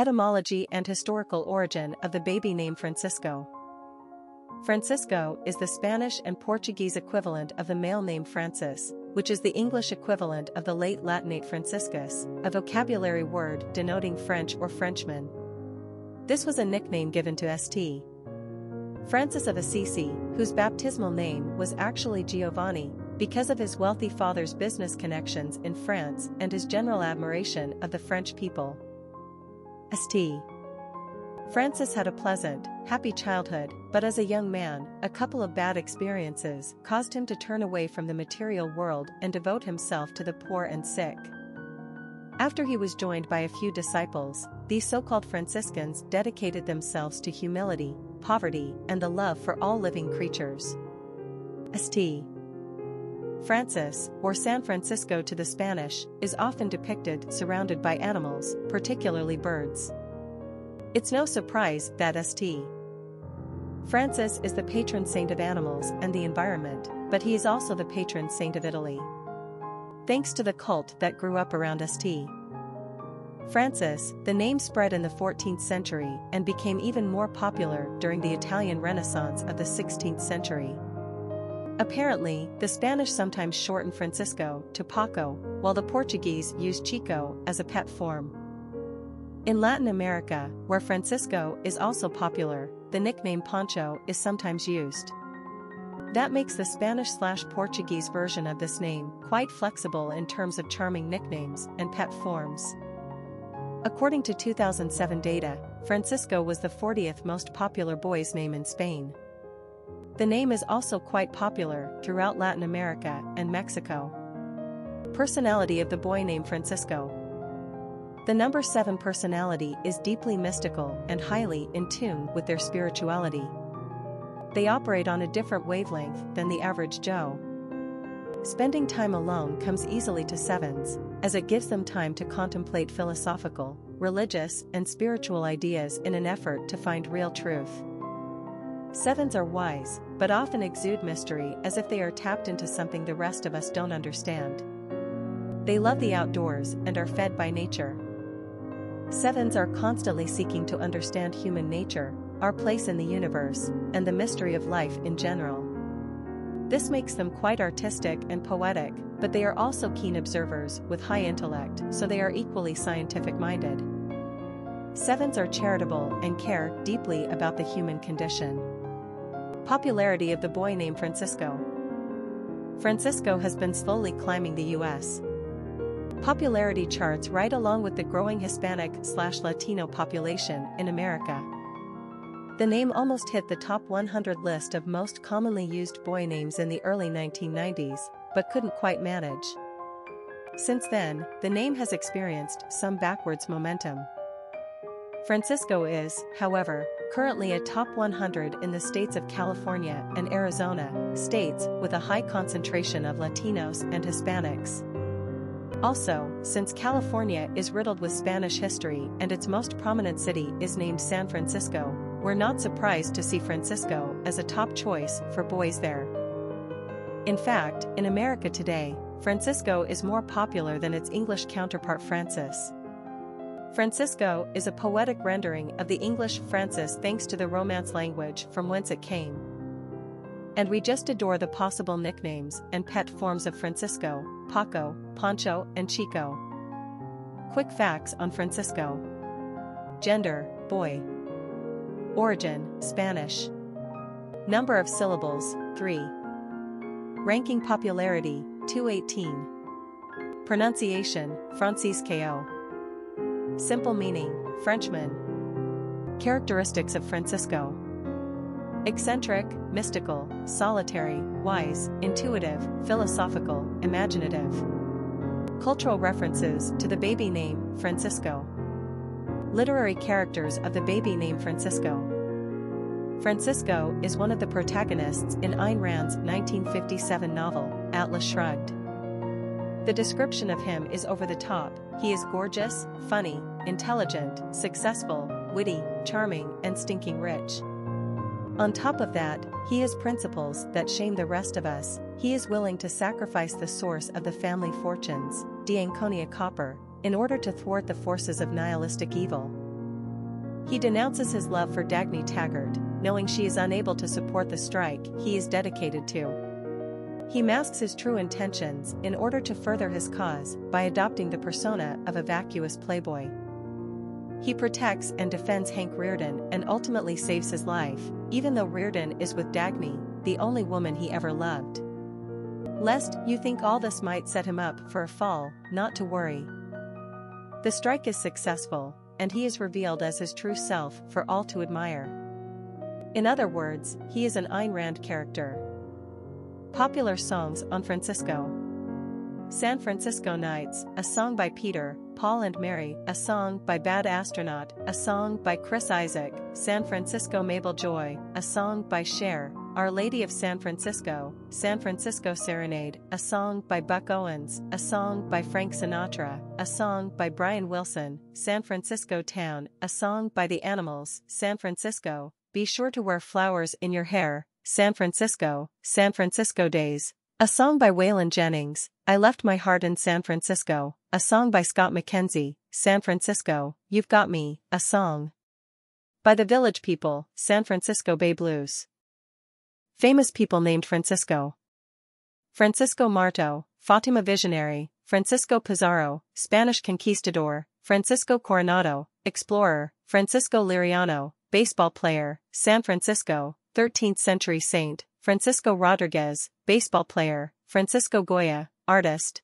Etymology and historical origin of the baby name Francisco. Francisco is the Spanish and Portuguese equivalent of the male name Francis, which is the English equivalent of the late Latinate Franciscus, a vocabulary word denoting French or Frenchman. This was a nickname given to St. Francis of Assisi, whose baptismal name was actually Giovanni, because of his wealthy father's business connections in France and his general admiration of the French people. St. Francis had a pleasant, happy childhood, but as a young man, a couple of bad experiences caused him to turn away from the material world and devote himself to the poor and sick. After he was joined by a few disciples, these so-called Franciscans dedicated themselves to humility, poverty, and the love for all living creatures. St. Francis, or San Francisco to the Spanish, is often depicted surrounded by animals, particularly birds. It's no surprise that St. Francis is the patron saint of animals and the environment, but he is also the patron saint of Italy. Thanks to the cult that grew up around St. Francis, the name spread in the 14th century and became even more popular during the Italian Renaissance of the 16th century. Apparently, the Spanish sometimes shortened Francisco to Paco, while the Portuguese used Chico as a pet form. In Latin America, where Francisco is also popular, the nickname Pancho is sometimes used. That makes the Spanish/Portuguese version of this name quite flexible in terms of charming nicknames and pet forms. According to 2007 data, Francisco was the 40th most popular boy's name in Spain. The name is also quite popular throughout Latin America and Mexico. Personality of the boy named Francisco. The number 7 personality is deeply mystical and highly in tune with their spirituality. They operate on a different wavelength than the average Joe. Spending time alone comes easily to 7s, as it gives them time to contemplate philosophical, religious, and spiritual ideas in an effort to find real truth. 7s are wise, but often exude mystery as if they are tapped into something the rest of us don't understand. They love the outdoors and are fed by nature. 7s are constantly seeking to understand human nature, our place in the universe, and the mystery of life in general. This makes them quite artistic and poetic, but they are also keen observers with high intellect, so they are equally scientific-minded. 7s are charitable and care deeply about the human condition. Popularity of the boy named Francisco. Francisco has been slowly climbing the U.S. popularity charts right along with the growing Hispanic/Latino population in America. The name almost hit the top 100 list of most commonly used boy names in the early 1990s, but couldn't quite manage. Since then, the name has experienced some backwards momentum. Francisco is, however, currently a top 100 in the states of California and Arizona, states with a high concentration of Latinos and Hispanics. Also, since California is riddled with Spanish history and its most prominent city is named San Francisco, we're not surprised to see Francisco as a top choice for boys there. In fact, in America today, Francisco is more popular than its English counterpart Francis. Francisco is a poetic rendering of the English Francis thanks to the Romance language from whence it came. And we just adore the possible nicknames and pet forms of Francisco, Paco, Pancho, and Chico. Quick facts on Francisco. Gender, boy. Origin, Spanish. Number of syllables, 3. Ranking popularity, 218. Pronunciation, Francisco. Simple meaning, Frenchman. Characteristics of Francisco. Eccentric, mystical, solitary, wise, intuitive, philosophical, imaginative. Cultural references to the baby name, Francisco. Literary characters of the baby name Francisco. Francisco is one of the protagonists in Ayn Rand's 1957 novel, Atlas Shrugged. The description of him is over the top. He is gorgeous, funny, intelligent, successful, witty, charming, and stinking rich. On top of that, he has principles that shame the rest of us. He is willing to sacrifice the source of the family fortunes, D'Anconia Copper, in order to thwart the forces of nihilistic evil. He denounces his love for Dagny Taggart, knowing she is unable to support the strike he is dedicated to. He masks his true intentions in order to further his cause by adopting the persona of a vacuous playboy. He protects and defends Hank Rearden and ultimately saves his life, even though Rearden is with Dagny, the only woman he ever loved. Lest you think all this might set him up for a fall, not to worry. The strike is successful, and he is revealed as his true self for all to admire. In other words, he is an Ayn Rand character. Popular songs on Francisco. San Francisco Nights, a song by Peter, Paul and Mary, a song by Bad Astronaut, a song by Chris Isaac, San Francisco Mabel Joy, a song by Cher, Our Lady of San Francisco, San Francisco Serenade, a song by Buck Owens, a song by Frank Sinatra, a song by Brian Wilson, San Francisco Town, a song by The Animals, San Francisco, Be Sure to Wear Flowers in Your Hair, San Francisco, San Francisco Days, a song by Waylon Jennings, I Left My Heart in San Francisco, a song by Scott McKenzie, San Francisco, You've Got Me, a song by The Village People, San Francisco Bay Blues. Famous people named Francisco. Francisco Marto, Fatima Visionary, Francisco Pizarro, Spanish Conquistador, Francisco Coronado, Explorer, Francisco Liriano, Baseball Player, San Francisco, 13th Century Saint, Francisco Rodriguez, baseball player, Francisco Goya, artist,